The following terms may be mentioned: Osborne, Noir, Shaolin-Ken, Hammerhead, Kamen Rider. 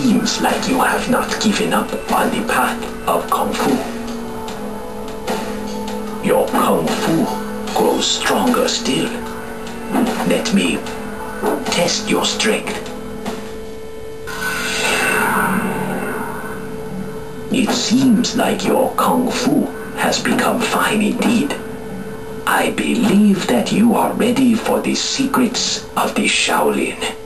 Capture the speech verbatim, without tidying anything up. seems like you have not given up on the path of Kung Fu. Your Kung Fu grows stronger still. Let me test your strength. It seems like your Kung Fu has become fine indeed. I believe that you are ready for the secrets of the Shaolin.